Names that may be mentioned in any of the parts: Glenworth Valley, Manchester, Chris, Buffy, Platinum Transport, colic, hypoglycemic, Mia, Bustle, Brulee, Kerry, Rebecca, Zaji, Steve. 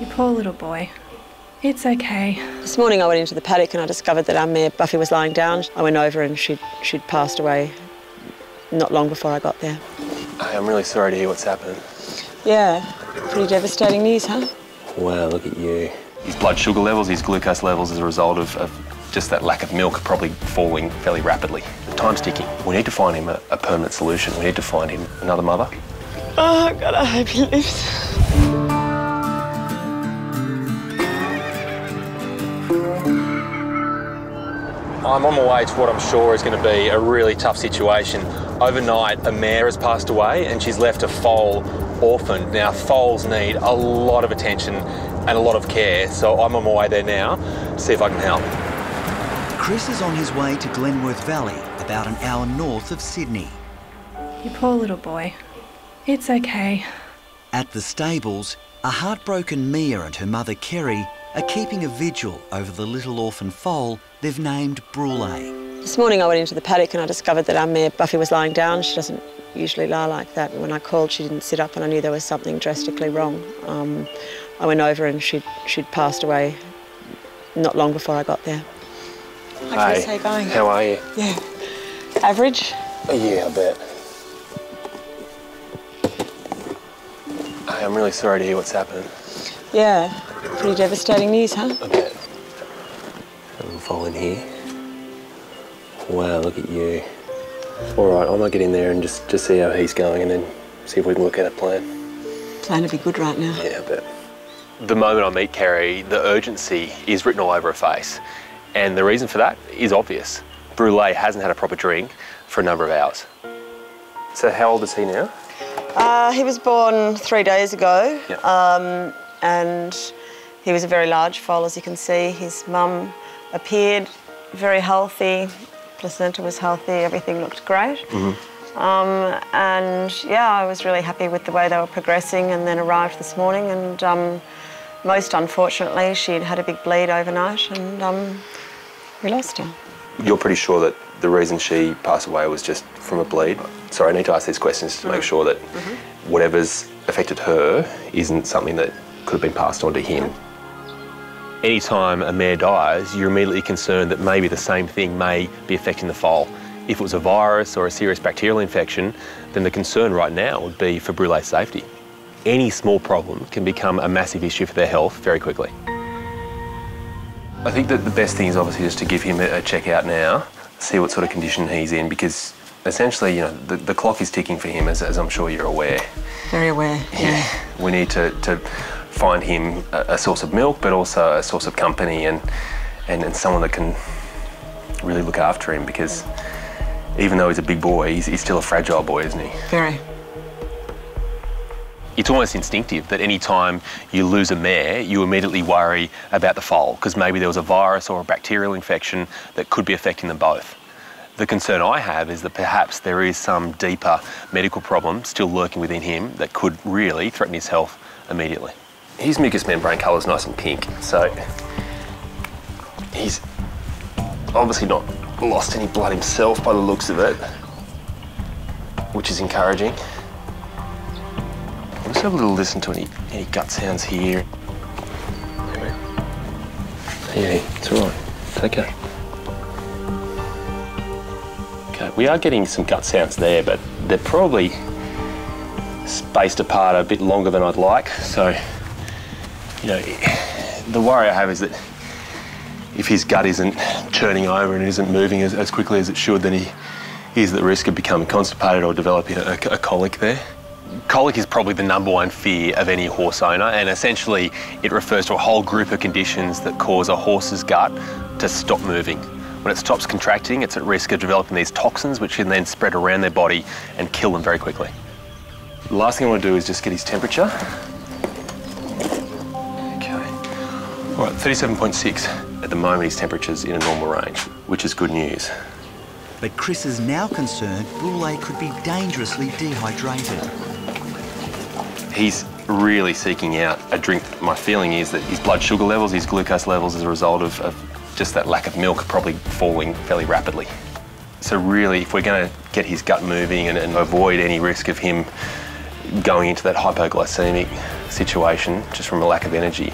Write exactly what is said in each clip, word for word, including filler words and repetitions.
You poor little boy. It's okay. This morning I went into the paddock and I discovered that our mare Buffy was lying down. I went over and she'd, she'd passed away not long before I got there. I'm really sorry to hear what's happened. Yeah, pretty devastating news, huh? Wow, look at you. His blood sugar levels, his glucose levels as a result of, of just that lack of milk are probably falling fairly rapidly. Time's ticking. We need to find him a, a permanent solution. We need to find him another mother. Oh, God, I hope he lives. I'm on my way to what I'm sure is going to be a really tough situation. Overnight, a mare has passed away and she's left a foal orphaned. Now, foals need a lot of attention and a lot of care, so I'm on my way there now to see if I can help. Chris is on his way to Glenworth Valley, about an hour north of Sydney. You poor little boy. It's okay. At the stables, a heartbroken Mia and her mother Kerry are keeping a vigil over the little orphan foal they've named Brulee. This morning I went into the paddock and I discovered that our mare Buffy was lying down. She doesn't usually lie like that. And when I called, she didn't sit up and I knew there was something drastically wrong. Um, I went over and she'd, she'd passed away not long before I got there. Hi, Chris, how are you going? How are you? Yeah. Average? Yeah, I bet. Hey, I'm really sorry to hear what's happened. Yeah, pretty devastating news, huh? I bet. I'm falling here. Wow, look at you. All right, I might get in there and just, just see how he's going and then see if we can work out a plan. Plan would be good right now. Yeah, I bet. The moment I meet Kerry, the urgency is written all over her face. And the reason for that is obvious. Brulee hasn't had a proper drink for a number of hours. So how old is he now? Uh, he was born three days ago. Yep. Um, and he was a very large foal, as you can see. His mum appeared very healthy. Placenta was healthy, everything looked great. Mm-hmm. um, and yeah, I was really happy with the way they were progressing and then arrived this morning and um, most unfortunately she'd had a big bleed overnight and um, we lost her. You're pretty sure that the reason she passed away was just from a bleed? Sorry, I need to ask these questions to mm-hmm. make sure that mm-hmm. whatever's affected her isn't something that could have been passed on to him. Anytime a mare dies, you're immediately concerned that maybe the same thing may be affecting the foal. If it was a virus or a serious bacterial infection, then the concern right now would be for Brulee's safety. Any small problem can become a massive issue for their health very quickly. I think that the best thing is obviously just to give him a check-out now, see what sort of condition he's in, because essentially, you know, the, the clock is ticking for him, as, as I'm sure you're aware. Very aware, yeah. yeah. We need to, to find him a, a source of milk, but also a source of company and, and, and someone that can really look after him, because even though he's a big boy, he's, he's still a fragile boy, isn't he? Very. It's almost instinctive that any time you lose a mare, you immediately worry about the foal, because maybe there was a virus or a bacterial infection that could be affecting them both. The concern I have is that perhaps there is some deeper medical problem still lurking within him that could really threaten his health immediately. His mucous membrane colour is nice and pink, so he's obviously not lost any blood himself by the looks of it, which is encouraging. Let's have a little listen to any, any gut sounds here. Yeah, it's all right. It's okay. Okay, we are getting some gut sounds there, but they're probably spaced apart a bit longer than I'd like. So, you know, the worry I have is that if his gut isn't churning over and isn't moving as, as quickly as it should, then he is at risk of becoming constipated or developing a, a colic there. Colic is probably the number one fear of any horse owner, and essentially it refers to a whole group of conditions that cause a horse's gut to stop moving. When it stops contracting, it's at risk of developing these toxins which can then spread around their body and kill them very quickly. The last thing I want to do is just get his temperature. Okay. All right, thirty-seven point six. At the moment, his temperature's in a normal range, which is good news. But Chris is now concerned Brulee could be dangerously dehydrated. He's really seeking out a drink. My feeling is that his blood sugar levels, his glucose levels as a result of, of just that lack of milk are probably falling fairly rapidly. So really, if we're going to get his gut moving and, and avoid any risk of him going into that hypoglycemic situation just from a lack of energy.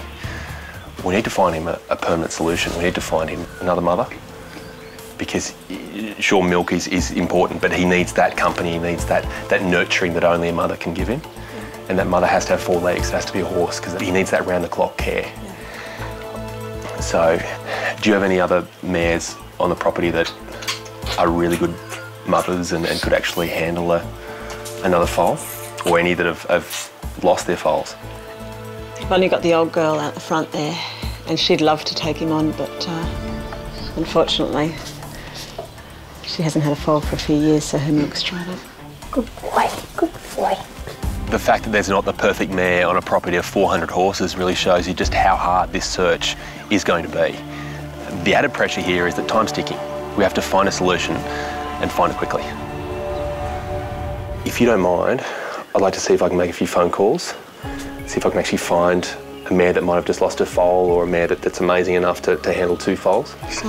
We need to find him a, a permanent solution. We need to find him another mother, because sure, milk is, is important, but he needs that company, he needs that, that nurturing that only a mother can give him. Yeah. And that mother has to have four legs, it has to be a horse, because he needs that round-the-clock care. Yeah. So, do you have any other mares on the property that are really good mothers and, and could actually handle a, another foal? Or any that have, have lost their foals? I've only got the old girl out the front there, and she'd love to take him on, but uh, unfortunately, she hasn't had a foal for a few years, so her milk's dried up. Good boy, good boy. The fact that there's not the perfect mare on a property of four hundred horses really shows you just how hard this search is going to be. The added pressure here is that time's ticking. We have to find a solution and find it quickly. If you don't mind, I'd like to see if I can make a few phone calls, see if I can actually find a mare that might have just lost a foal, or a mare that, that's amazing enough to, to handle two foals. So.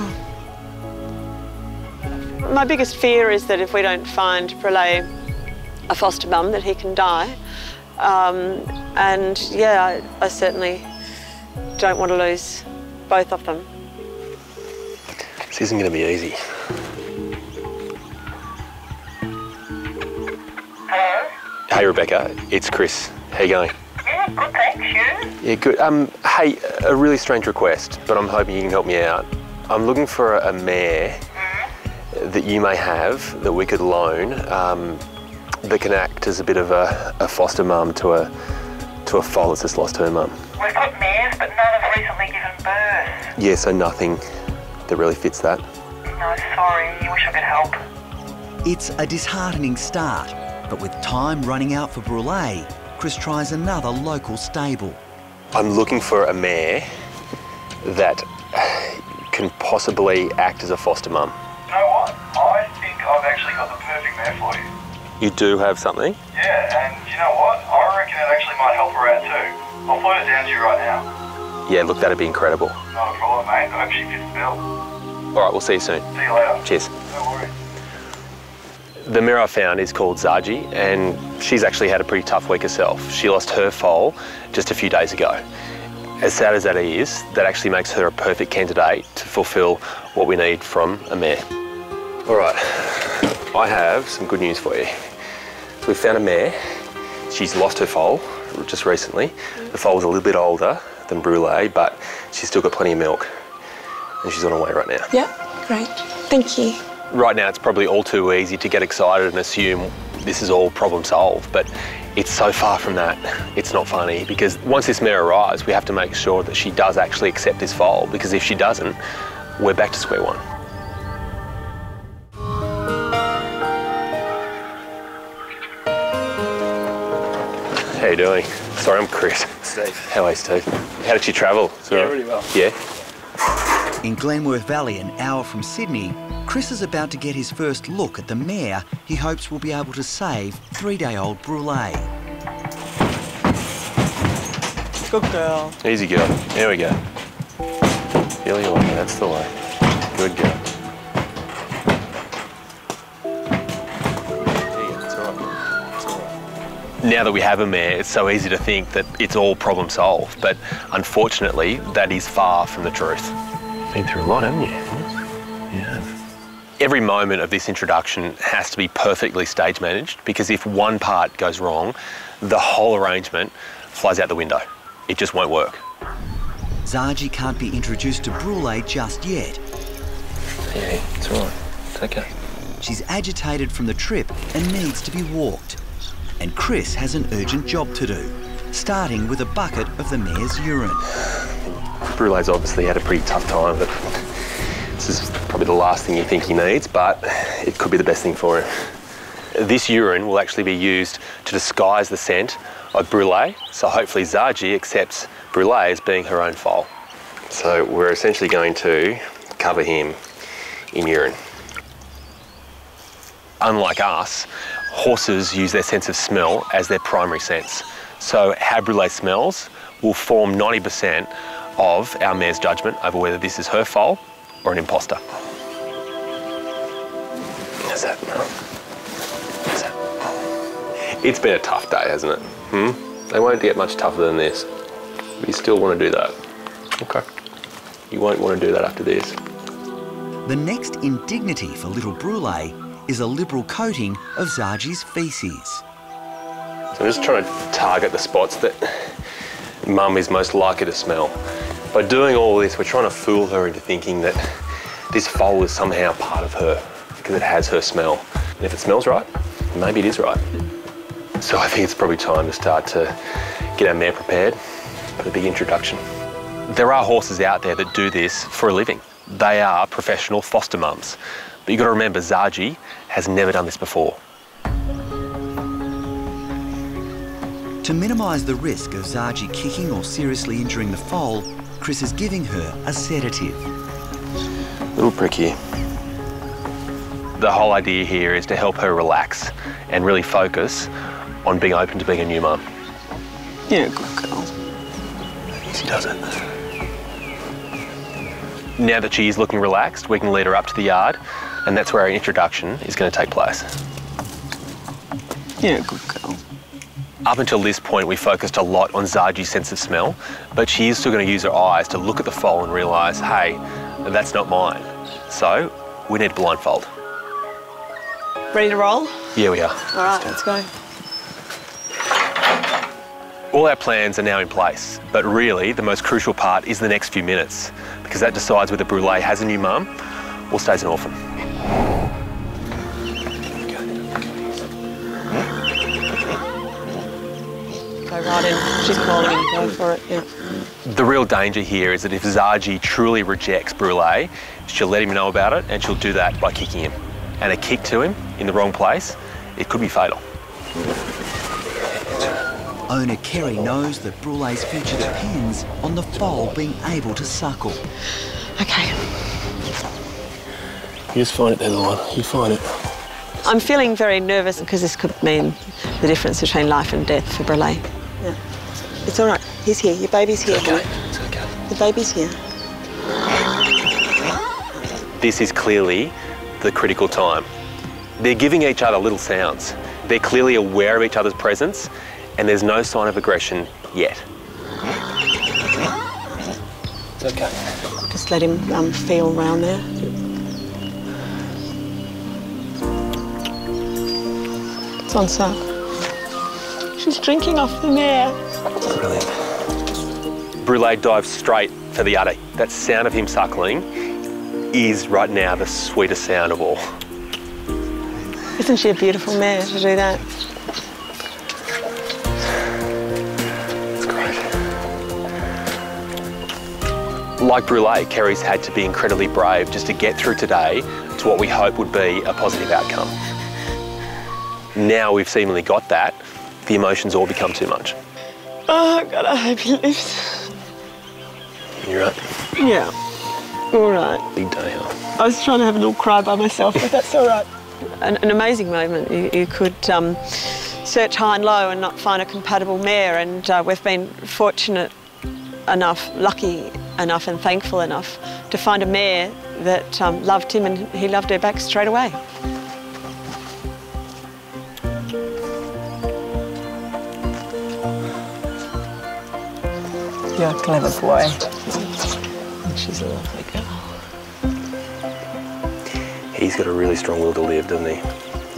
My biggest fear is that if we don't find Brulee a foster mum, that he can die. Um, and yeah, I, I certainly don't want to lose both of them. This isn't going to be easy. Hello? Hey, Rebecca, it's Chris. How you going? Yeah, good, thanks. You? Yeah, good. Um, hey, a really strange request, but I'm hoping you can help me out. I'm looking for a, a mare that you may have, that we could loan, um, that can act as a bit of a, a foster mum to a to a foal that's just lost her mum. We've got mares, but none have recently given birth. Yeah, so nothing that really fits that. No, sorry, you wish I could help. It's a disheartening start, but with time running out for Brulee, Chris tries another local stable. I'm looking for a mare that can possibly act as a foster mum. You know what? I think I've actually got the perfect mare for you. You do have something? Yeah, and you know what? I reckon it actually might help her out too. I'll float it down to you right now. Yeah, look, that'd be incredible. Not a problem, mate. I hope she fits the bill. All right, we'll see you soon. See you later. Cheers. No worries. The mare I found is called Zaji, and she's actually had a pretty tough week herself. She lost her foal just a few days ago. As sad as that is, that actually makes her a perfect candidate to fulfil what we need from a mare. All right, I have some good news for you. So we found a mare. She's lost her foal just recently. The foal was a little bit older than Brulee, but she's still got plenty of milk, and she's on her way right now. Yeah, great. Thank you. Right now, it's probably all too easy to get excited and assume this is all problem solved, but it's so far from that. It's not funny, because once this mare arrives, we have to make sure that she does actually accept this foal, because if she doesn't, we're back to square one. How you doing? Sorry, I'm Chris. Steve. How are you, Steve? How did you travel? Yeah, really well. Yeah? In Glenworth Valley, an hour from Sydney, Chris is about to get his first look at the mare he hopes will be able to save three-day-old Brulee. Good girl. Easy girl. There we go. Feel your way, that's the way. Good girl. It's all right. It's all right. Now that we have a mare, it's so easy to think that it's all problem solved, but unfortunately, that is far from the truth. Been through a lot, haven't you? Yeah. Every moment of this introduction has to be perfectly stage managed, because if one part goes wrong, the whole arrangement flies out the window. It just won't work. Zaji can't be introduced to Brulee just yet. Yeah, it's all right. It's okay. She's agitated from the trip and needs to be walked. And Chris has an urgent job to do, starting with a bucket of the mare's urine. Brulee's obviously had a pretty tough time, but this is probably the last thing you think he needs, but it could be the best thing for him. This urine will actually be used to disguise the scent of Brulee, so hopefully Zaji accepts Brulee as being her own foal. So we're essentially going to cover him in urine. Unlike us, horses use their sense of smell as their primary sense. So how Brulee smells will form ninety percent of our mare's judgment over whether this is her foal or an imposter. How's that? How's that? It's been a tough day, hasn't it? Hmm? They won't get much tougher than this. But you still want to do that. Okay. You won't want to do that after this. The next indignity for little Brulee is a liberal coating of Zaji's faeces. So I'm just trying to target the spots that Mum is most likely to smell. By doing all this, we're trying to fool her into thinking that this foal is somehow part of her because it has her smell. And if it smells right, maybe it is right. So I think it's probably time to start to get our mare prepared for the big introduction. There are horses out there that do this for a living. They are professional foster mums. But you've got to remember, Zaji has never done this before. To minimise the risk of Zaji kicking or seriously injuring the foal, Chris is giving her a sedative. Little prick here. The whole idea here is to help her relax and really focus on being open to being a new mum. Yeah, good girl. She does it. Now that she is looking relaxed, we can lead her up to the yard, and that's where our introduction is going to take place. Yeah, good girl. Up until this point, we focused a lot on Zaji's sense of smell, but she is still going to use her eyes to look at the foal and realise, hey, that's not mine. So we need blindfold. Ready to roll? Yeah, we are. All right, let's go. All our plans are now in place, but really the most crucial part is the next few minutes, because that decides whether Brulee has a new mum or stays an orphan. Right in. She's calling him. Go for it. Yeah. The real danger here is that if Zaji truly rejects Brulee, she'll let him know about it, and she'll do that by kicking him. And a kick to him in the wrong place, it could be fatal. Owner Kerry knows that Brulee's future depends on the foal being able to suckle. Okay. You just find it there, the one. You find it. I'm feeling very nervous because this could mean the difference between life and death for Brulee. Yeah. It's all right. He's here. Your baby's here. It's okay. It's okay. The baby's here. This is clearly the critical time. They're giving each other little sounds. They're clearly aware of each other's presence, and there's no sign of aggression yet. It's okay. Just let him um, feel round there. It's on suck. She's drinking off the mare. Brilliant. Brulee dives straight for the udder. That sound of him suckling is right now the sweetest sound of all. Isn't she a beautiful mare to do that? It's great. Like Brulee, Kerry's had to be incredibly brave just to get through today to what we hope would be a positive outcome. Now we've seemingly got that. The emotions all become too much. Oh, God, I hope he lives. You're right. Yeah. All right. Big day, huh? I was trying to have a little cry by myself, but that's all right. An, an amazing moment. You, you could um, search high and low and not find a compatible mare, and uh, we've been fortunate enough, lucky enough and thankful enough to find a mare that um, loved him, and he loved her back straight away. You're a clever boy. And she's a lovely girl. He's got a really strong will to live, doesn't he?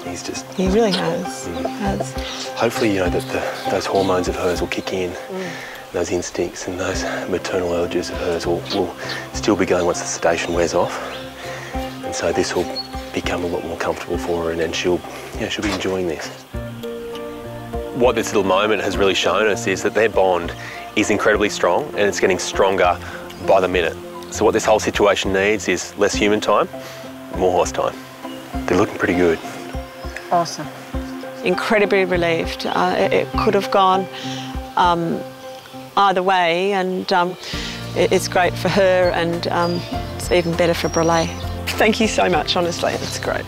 He's just... He really has. Mm. has. Hopefully, you know, that the, those hormones of hers will kick in. Mm. Those instincts and those maternal urges of hers will, will still be going once the sedation wears off. And so this will become a lot more comfortable for her, and, and she'll, yeah, she'll be enjoying this. What this little moment has really shown us is that their bond is incredibly strong, and it's getting stronger by the minute. So what this whole situation needs is less human time, more horse time. They're looking pretty good. Awesome. Incredibly relieved. Uh, it, it could have gone um, either way, and um, it, it's great for her, and um, it's even better for Brulee. Thank you so much, honestly, it's great.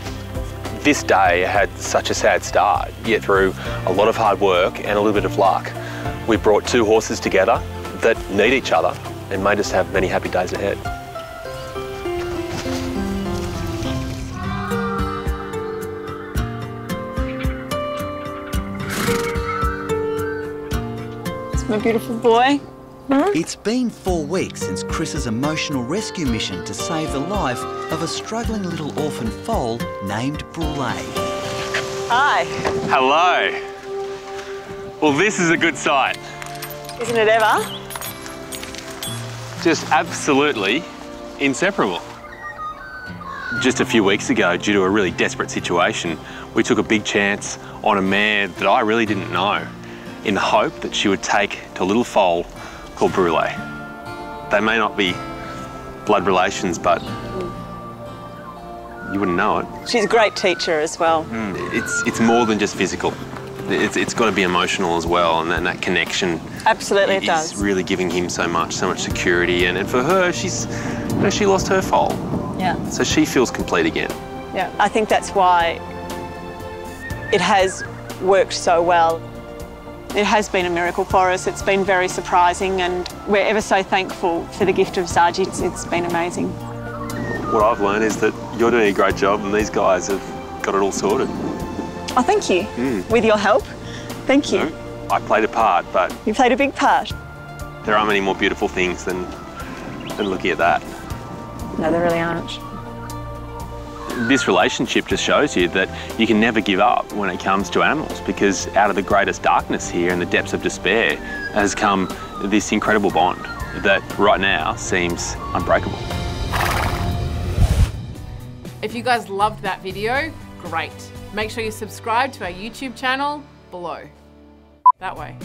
This day had such a sad start, yet through a lot of hard work and a little bit of luck, we brought two horses together that need each other and made us have many happy days ahead. my beautiful boy. Huh? It's been four weeks since Chris's emotional rescue mission to save the life of a struggling little orphan foal named Brulee. Hi. Hello. Well, this is a good sight. Isn't it ever? Just absolutely inseparable. Just a few weeks ago, due to a really desperate situation, we took a big chance on a mare that I really didn't know in the hope that she would take to a little foal called Brulee. They may not be blood relations, but you wouldn't know it. She's a great teacher as well. Mm, it's, it's more than just physical. It's, it's got to be emotional as well, and that, and that connection. Absolutely, it, it does. It's really giving him so much, so much security. And, and for her, she's, you know, she lost her foal. Yeah. So she feels complete again. Yeah, I think that's why it has worked so well. It has been a miracle for us. It's been very surprising, and we're ever so thankful for the gift of Zaji. It's, it's been amazing. What I've learned is that you're doing a great job, and these guys have got it all sorted. Oh, thank you. Mm. With your help, thank you. No, I played a part, but... You played a big part. There aren't many more beautiful things than, than looking at that. No, there really aren't. This relationship just shows you that you can never give up when it comes to animals, because out of the greatest darkness here and the depths of despair has come this incredible bond that right now seems unbreakable. If you guys loved that video, great. Make sure you subscribe to our YouTube channel below. That way.